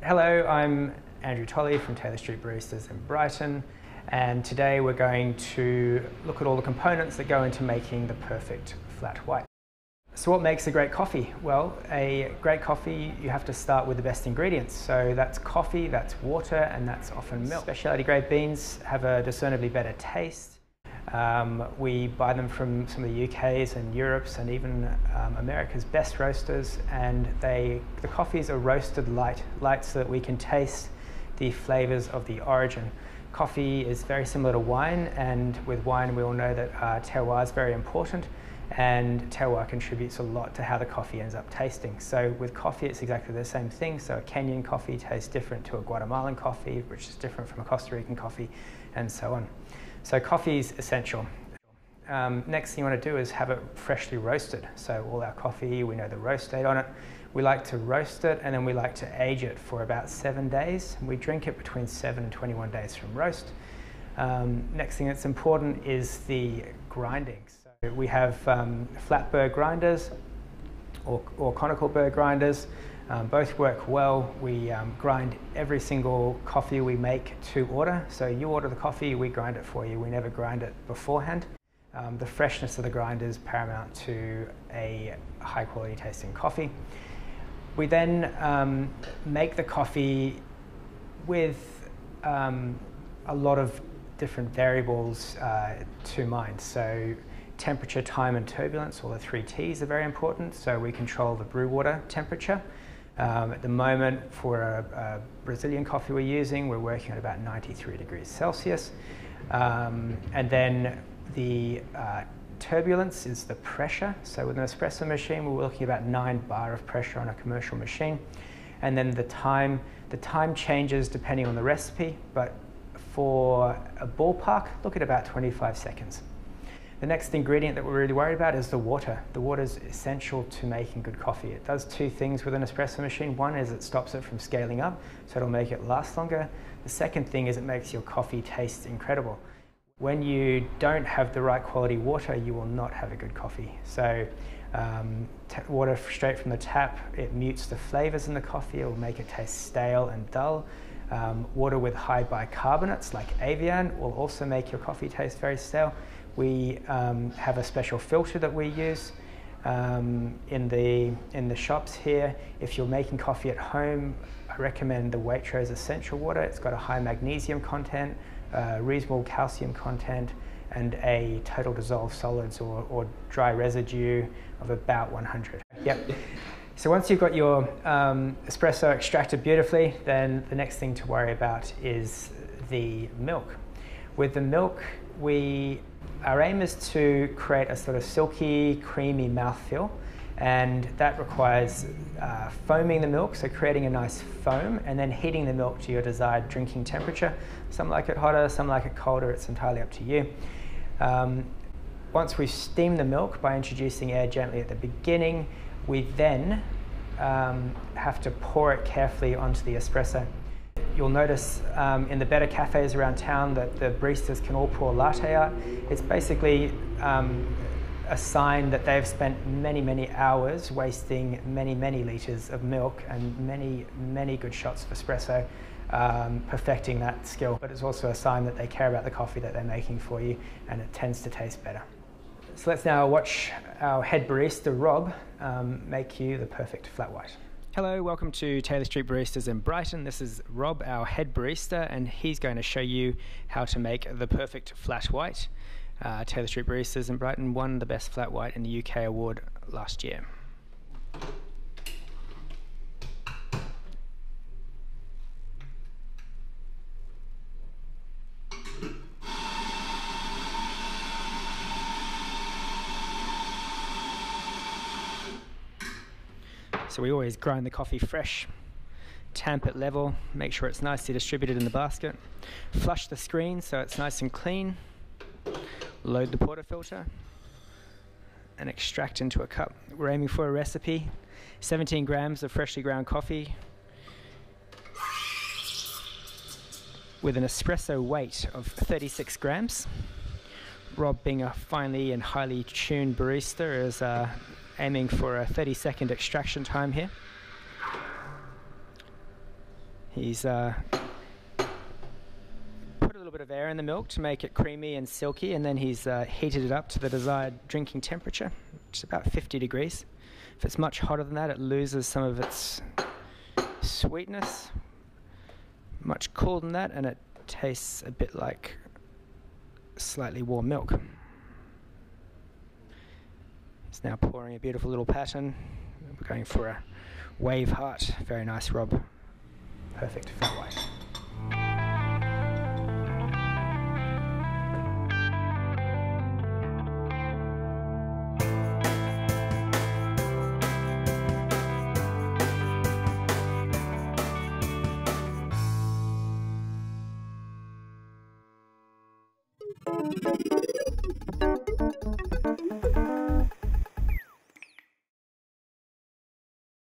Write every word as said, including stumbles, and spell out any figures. Hello, I'm Andrew Tolley from Taylor St Baristas in Brighton, and today we're going to look at all the components that go into making the perfect flat white. So what makes a great coffee? Well, a great coffee, you have to start with the best ingredients. So that's coffee, that's water, and that's often milk. Specialty grade beans have a discernibly better taste. Um, we buy them from some of the U K's and Europe's and even um, America's best roasters, and they, the coffees are roasted light, light so that we can taste the flavours of the origin. Coffee is very similar to wine, and with wine we all know that uh, terroir is very important, and terroir contributes a lot to how the coffee ends up tasting. So with coffee it's exactly the same thing. So a Kenyan coffee tastes different to a Guatemalan coffee, which is different from a Costa Rican coffee, and so on. So coffee is essential. Um, next thing you want to do is have it freshly roasted. So all our coffee, we know the roast date on it. We like to roast it, and then we like to age it for about seven days. We drink it between seven and twenty-one days from roast. Um, next thing that's important is the grinding. So we have um, flat burr grinders or, or conical burr grinders. Um, both work well. We um, grind every single coffee we make to order. So you order the coffee, we grind it for you. We never grind it beforehand. Um, the freshness of the grinder is paramount to a high quality tasting coffee. We then um, make the coffee with um, a lot of different variables uh, to mind. So temperature, time and turbulence, all the three T's are very important. So we control the brew water temperature. Um, at the moment for a, a Brazilian coffee we're using, we're working at about ninety-three degrees Celsius. Um, and then the uh, turbulence is the pressure. So with an espresso machine, we're looking at about nine bar of pressure on a commercial machine. And then the time, the time changes depending on the recipe, but for a ballpark, look at about twenty-five seconds. The next ingredient that we're really worried about is the water. The water is essential to making good coffee. It does two things with an espresso machine. One is it stops it from scaling up, so it'll make it last longer. The second thing is it makes your coffee taste incredible. When you don't have the right quality water, you will not have a good coffee. So um, water straight from the tap, it mutes the flavours in the coffee. It will make it taste stale and dull. Um, water with high bicarbonates like Evian will also make your coffee taste very stale. We um, have a special filter that we use um, in the in the shops here. If you're making coffee at home, I recommend the Waitrose Essential Water. It's got a high magnesium content, uh, reasonable calcium content, and a total dissolved solids or, or dry residue of about one hundred. Yep. So once you've got your um, espresso extracted beautifully, then the next thing to worry about is the milk. With the milk, we Our aim is to create a sort of silky, creamy mouthfeel, and that requires uh, foaming the milk, so creating a nice foam, and then heating the milk to your desired drinking temperature. Some like it hotter, some like it colder, it's entirely up to you. Um, once we steam the milk by introducing air gently at the beginning, we then um, have to pour it carefully onto the espresso. You'll notice um, in the better cafes around town that the baristas can all pour latte art. It's basically um, a sign that they've spent many, many hours wasting many, many litres of milk and many, many good shots of espresso, um, perfecting that skill. But it's also a sign that they care about the coffee that they're making for you, and it tends to taste better. So let's now watch our head barista, Rob, um, make you the perfect flat white. Hello, welcome to Taylor St Baristas in Brighton. This is Rob, our head barista, and he's going to show you how to make the perfect flat white. Uh, Taylor St Baristas in Brighton won the best flat white in the U K award last year. So we always grind the coffee fresh, tamp it level, make sure it's nicely distributed in the basket, flush the screen so it's nice and clean, load the portafilter, and extract into a cup. We're aiming for a recipe, seventeen grams of freshly ground coffee with an espresso weight of thirty-six grams, Rob, being a finely and highly tuned barista, is uh, aiming for a thirty second extraction time here. He's uh, put a little bit of air in the milk to make it creamy and silky, and then he's uh, heated it up to the desired drinking temperature, which is about fifty degrees. If it's much hotter than that, it loses some of its sweetness. Much cooler than that, and it tastes a bit like slightly warm milk. It's now pouring a beautiful little pattern. We're going for a wave heart. Very nice, Rob. Perfect for white.